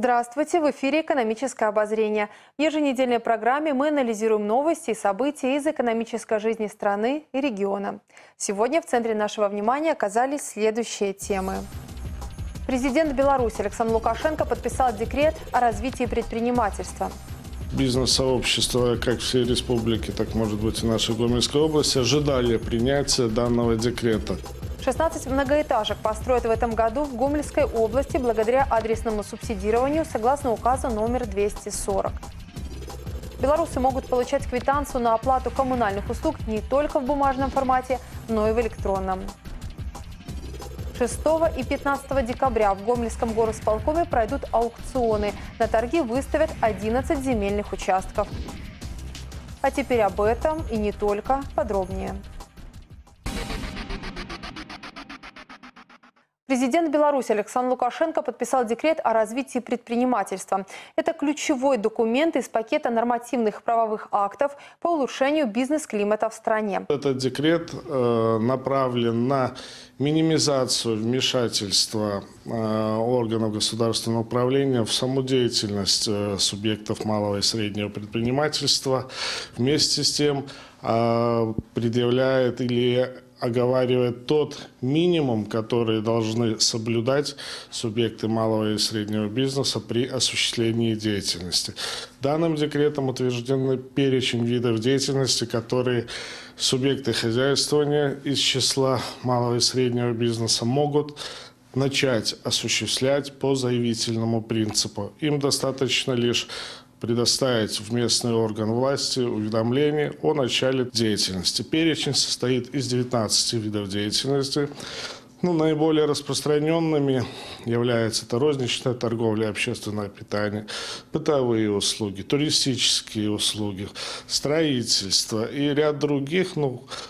Здравствуйте! В эфире «Экономическое обозрение». В еженедельной программе мы анализируем новости и события из экономической жизни страны и региона. Сегодня в центре нашего внимания оказались следующие темы. Президент Беларуси Александр Лукашенко подписал декрет о развитии предпринимательства. Бизнес-сообщество, как всей республики, так может быть и нашей Гомельской области, ожидали принятия данного декрета. 16 многоэтажек построят в этом году в Гомельской области благодаря адресному субсидированию согласно указу номер 240. Белорусы могут получать квитанцию на оплату коммунальных услуг не только в бумажном формате, но и в электронном. 6 и 15 декабря в Гомельском горисполкоме пройдут аукционы. На торги выставят 11 земельных участков. А теперь об этом и не только подробнее. Президент Беларуси Александр Лукашенко подписал декрет о развитии предпринимательства. Это ключевой документ из пакета нормативных правовых актов по улучшению бизнес-климата в стране. Этот декрет направлен на минимизацию вмешательства органов государственного управления в саму деятельность субъектов малого и среднего предпринимательства. Вместе с тем предъявляет или оговаривает тот минимум, который должны соблюдать субъекты малого и среднего бизнеса при осуществлении деятельности. Данным декретом утвержден перечень видов деятельности, которые субъекты хозяйствования из числа малого и среднего бизнеса могут начать осуществлять по заявительному принципу. Им достаточно лишь предоставить в местный орган власти уведомление о начале деятельности. Перечень состоит из 19 видов деятельности. Наиболее распространенными являются это розничная торговля, общественное питание, бытовые услуги, туристические услуги, строительство и ряд других,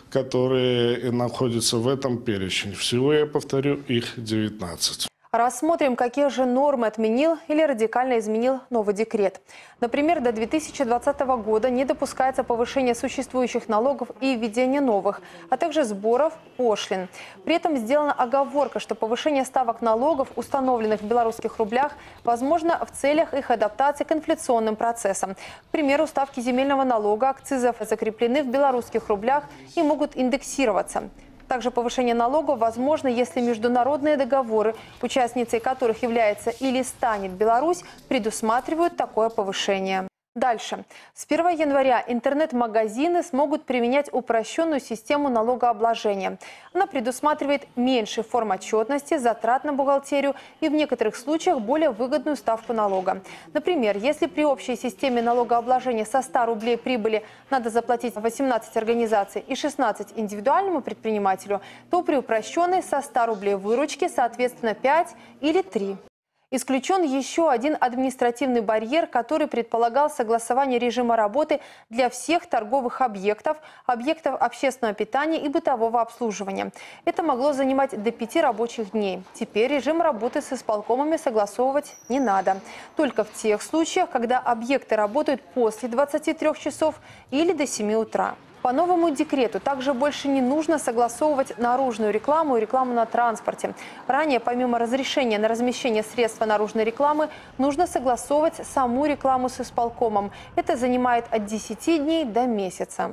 которые находятся в этом перечне. Всего, я повторю, их 19. Рассмотрим, какие же нормы отменил или радикально изменил новый декрет. Например, до 2020 года не допускается повышение существующих налогов и введение новых, а также сборов пошлин. При этом сделана оговорка, что повышение ставок налогов, установленных в белорусских рублях, возможно в целях их адаптации к инфляционным процессам. К примеру, ставки земельного налога, акцизов закреплены в белорусских рублях и могут индексироваться. Также повышение налогов возможно, если международные договоры, участницей которых является или станет Беларусь, предусматривают такое повышение. Дальше. С 1 января интернет-магазины смогут применять упрощенную систему налогообложения. Она предусматривает меньший форм отчетности, затрат на бухгалтерию и в некоторых случаях более выгодную ставку налога. Например, если при общей системе налогообложения со 100 рублей прибыли надо заплатить 18 организаций и 16 индивидуальному предпринимателю, то при упрощенной со 100 рублей выручки, соответственно, 5 или 3. Исключен еще один административный барьер, который предполагал согласование режима работы для всех торговых объектов, объектов общественного питания и бытового обслуживания. Это могло занимать до 5 рабочих дней. Теперь режим работы с исполкомами согласовывать не надо. Только в тех случаях, когда объекты работают после 23 часов или до 7 утра. По новому декрету также больше не нужно согласовывать наружную рекламу и рекламу на транспорте. Ранее, помимо разрешения на размещение средства наружной рекламы, нужно согласовывать саму рекламу с исполкомом. Это занимает от 10 дней до месяца.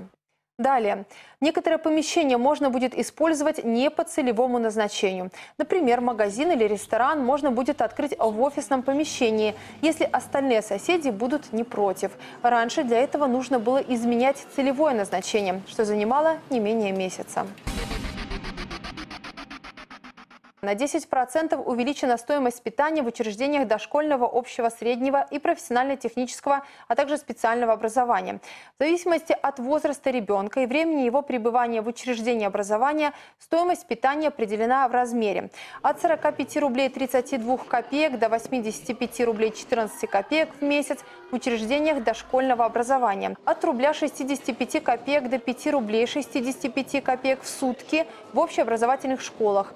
Далее. Некоторые помещения можно будет использовать не по целевому назначению. Например, магазин или ресторан можно будет открыть в офисном помещении, если остальные соседи будут не против. Раньше для этого нужно было изменять целевое назначение, что занимало не менее месяца. На 10% увеличена стоимость питания в учреждениях дошкольного, общего, среднего и профессионально-технического, а также специального образования. В зависимости от возраста ребенка и времени его пребывания в учреждении образования, стоимость питания определена в размере. От 45 рублей 32 копеек до 85 рублей 14 копеек в месяц в учреждениях дошкольного образования. От рубля 65 копеек до 5 рублей 65 копеек в сутки в общеобразовательных школах.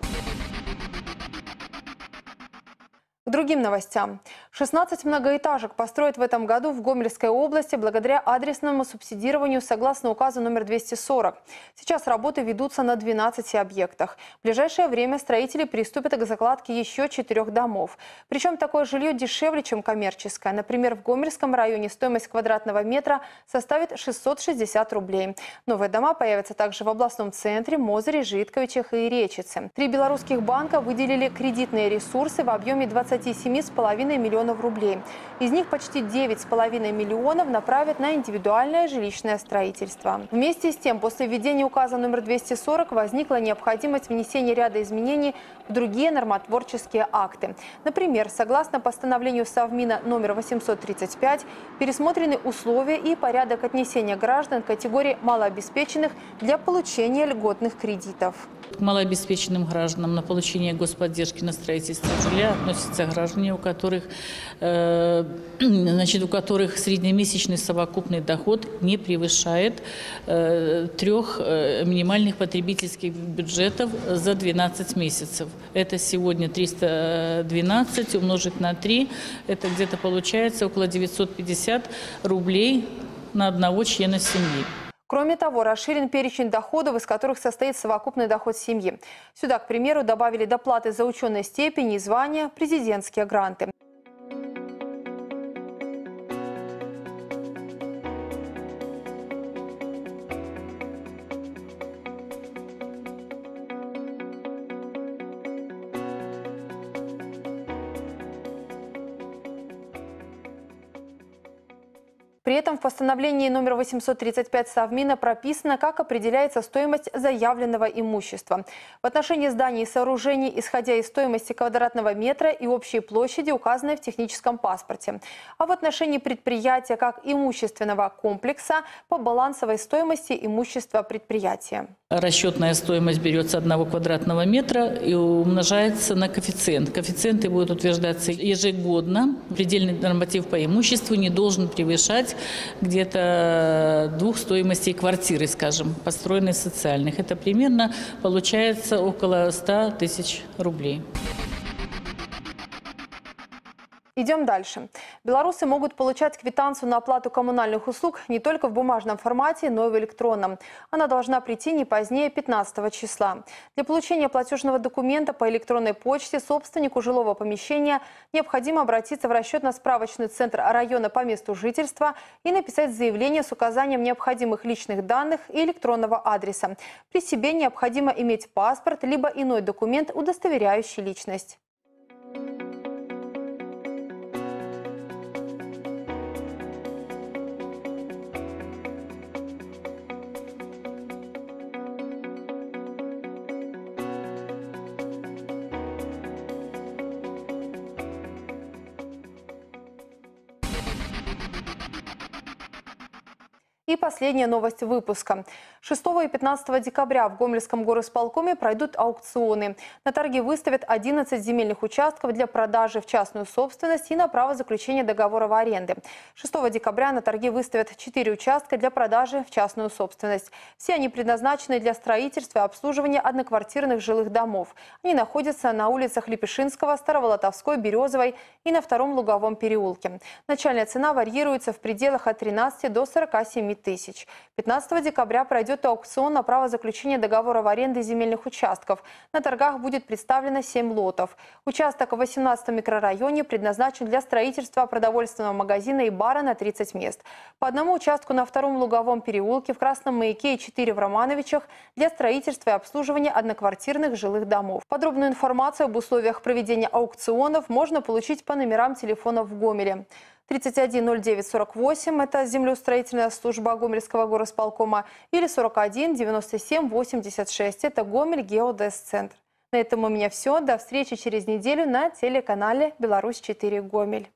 К другим новостям. 16 многоэтажек построят в этом году в Гомельской области благодаря адресному субсидированию согласно указу номер 240. Сейчас работы ведутся на 12 объектах. В ближайшее время строители приступят к закладке еще 4 домов. Причем такое жилье дешевле, чем коммерческое. Например, в Гомельском районе стоимость квадратного метра составит 660 рублей. Новые дома появятся также в областном центре, Мозыре, Житковичах и Речице. 3 белорусских банка выделили кредитные ресурсы в объеме 27,5 миллионов рублей. Из них почти 9,5 миллионов направят на индивидуальное жилищное строительство. Вместе с тем, после введения указа номер 240 возникла необходимость внесения ряда изменений в другие нормотворческие акты. Например, согласно постановлению Совмина номер 835, пересмотрены условия и порядок отнесения граждан к категории малообеспеченных для получения льготных кредитов. К малообеспеченным гражданам на получение господдержки на строительство жилья относятся граждане, у которых среднемесячный совокупный доход не превышает 3 минимальных потребительских бюджетов за 12 месяцев. Это сегодня 312 умножить на 3, это где-то получается около 950 рублей на одного члена семьи. Кроме того, расширен перечень доходов, из которых состоит совокупный доход семьи. Сюда, к примеру, добавили доплаты за ученые степени и звания, президентские гранты. При этом в постановлении номер 835 Совмина прописано, как определяется стоимость заявленного имущества. В отношении зданий и сооружений, исходя из стоимости квадратного метра и общей площади, указанной в техническом паспорте. А в отношении предприятия как имущественного комплекса по балансовой стоимости имущества предприятия. Расчетная стоимость берется одного квадратного метра и умножается на коэффициент. Коэффициенты будут утверждаться ежегодно. Предельный норматив по имуществу не должен превышать где-то 2 стоимостей квартиры, скажем, построенной социальных. Это примерно получается около 100 тысяч рублей. Идем дальше. Белорусы могут получать квитанцию на оплату коммунальных услуг не только в бумажном формате, но и в электронном. Она должна прийти не позднее 15 числа. Для получения платежного документа по электронной почте собственнику жилого помещения необходимо обратиться в расчетно-справочный центр района по месту жительства и написать заявление с указанием необходимых личных данных и электронного адреса. При себе необходимо иметь паспорт либо иной документ, удостоверяющий личность. И последняя новость выпуска. 6 и 15 декабря в Гомельском горисполкоме пройдут аукционы. На торги выставят 11 земельных участков для продажи в частную собственность и на право заключения договоров аренды. 6 декабря на торги выставят 4 участка для продажи в частную собственность. Все они предназначены для строительства и обслуживания одноквартирных жилых домов. Они находятся на улицах Лепешинского, Староволотовской, Березовой и на 2-м Луговом переулке. Начальная цена варьируется в пределах от 13 до 47 тысяч. 15 декабря пройдет аукцион на право заключения договоров аренды земельных участков. На торгах будет представлено 7 лотов. Участок в 18-м микрорайоне предназначен для строительства продовольственного магазина и бара на 30 мест. По одному участку на 2-м Луговом переулке, в Красном Маяке и 4 в Романовичах для строительства и обслуживания одноквартирных жилых домов. Подробную информацию об условиях проведения аукционов можно получить по номерам телефонов в Гомеле. 310948 – это землеустроительная служба Гомельского горисполкома, или 419786 – это Гомель Геодезцентр. На этом у меня все. До встречи через неделю на телеканале «Беларусь 4 Гомель».